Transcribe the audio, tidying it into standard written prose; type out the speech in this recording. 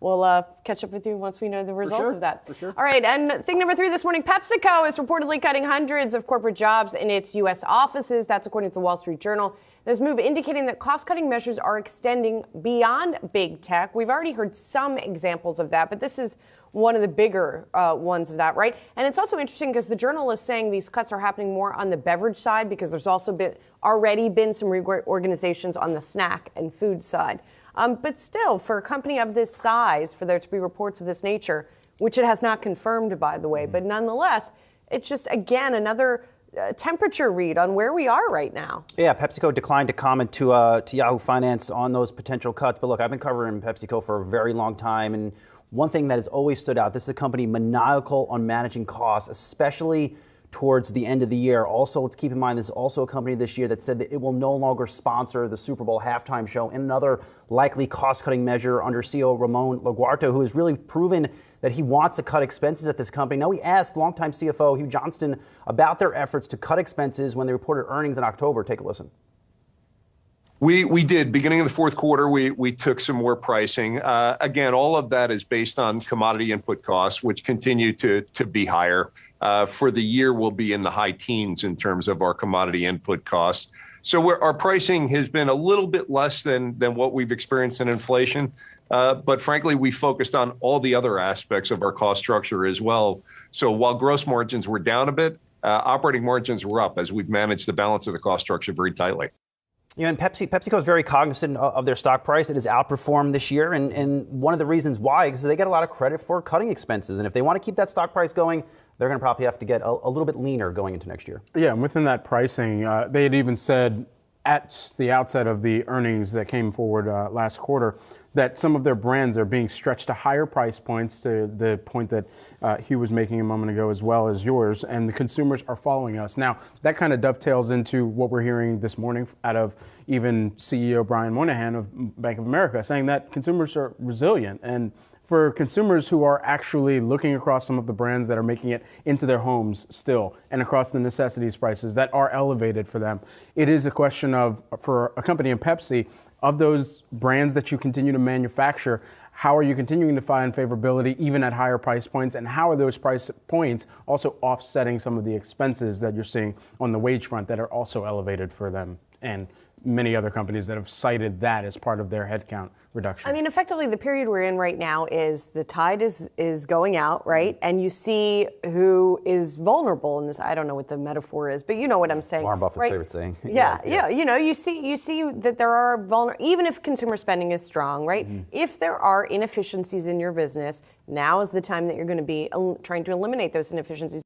We'll catch up with you once we know the results of that. For sure. All right. And thing number three this morning, PepsiCo is reportedly cutting hundreds of corporate jobs in its U.S. offices. That's according to The Wall Street Journal. This move indicating that cost-cutting measures are extending beyond big tech. We've already heard some examples of that, but this is one of the bigger ones of that, right? And it's also interesting because the journal is saying these cuts are happening more on the beverage side because there's also already been some reorganizations on the snack and food side. But still, for a company of this size, for there to be reports of this nature, which it has not confirmed, by the way, but nonetheless, it's just, again, another temperature read on where we are right now. Yeah, PepsiCo declined to comment to Yahoo Finance on those potential cuts. But look, I've been covering PepsiCo for a very long time, and one thing that has always stood out, this is a company maniacal on managing costs, especially towards the end of the year. Also, let's keep in mind, this is also a company this year that said that it will no longer sponsor the Super Bowl halftime show, and another likely cost-cutting measure under CEO Ramon Laguarta, who has really proven that he wants to cut expenses at this company. Now, we asked longtime CFO Hugh Johnston about their efforts to cut expenses when they reported earnings in October. Take a listen. We did. Beginning in the fourth quarter, we took some more pricing. Again, all of that is based on commodity input costs, which continue to be higher. For the year, we'll be in the high teens in terms of our commodity input costs. So our pricing has been a little bit less than what we've experienced in inflation. But frankly, we focused on all the other aspects of our cost structure as well. So while gross margins were down a bit, operating margins were up as we've managed the balance of the cost structure very tightly. You know, and PepsiCo is very cognizant of their stock price. It has outperformed this year, and one of the reasons why is they get a lot of credit for cutting expenses. And if they want to keep that stock price going, they're going to probably have to get a little bit leaner going into next year. Yeah, and within that pricing, they had even said at the outset of the earnings that came forward last quarter that some of their brands are being stretched to higher price points, to the point that Hugh was making a moment ago as well as yours, and the consumers are following us. Now, that kind of dovetails into what we're hearing this morning out of even CEO Brian Moynihan of Bank of America, saying that consumers are resilient. And for consumers who are actually looking across some of the brands that are making it into their homes still, and across the necessities prices that are elevated for them, it is a question of, for a company in Pepsi, of those brands that you continue to manufacture, how are you continuing to find favorability even at higher price points? And how are those price points also offsetting some of the expenses that you're seeing on the wage front that are also elevated for them? And many other companies that have cited that as part of their headcount reduction. I mean, effectively, the period we're in right now is the tide is going out, right? And you see who is vulnerable in this. I don't know what the metaphor is, but you know what I'm saying. Warren Buffett's favorite saying. Yeah. You know, you see that there are even if consumer spending is strong, right? Mm-hmm. If there are inefficiencies in your business, now is the time that you're going to be trying to eliminate those inefficiencies.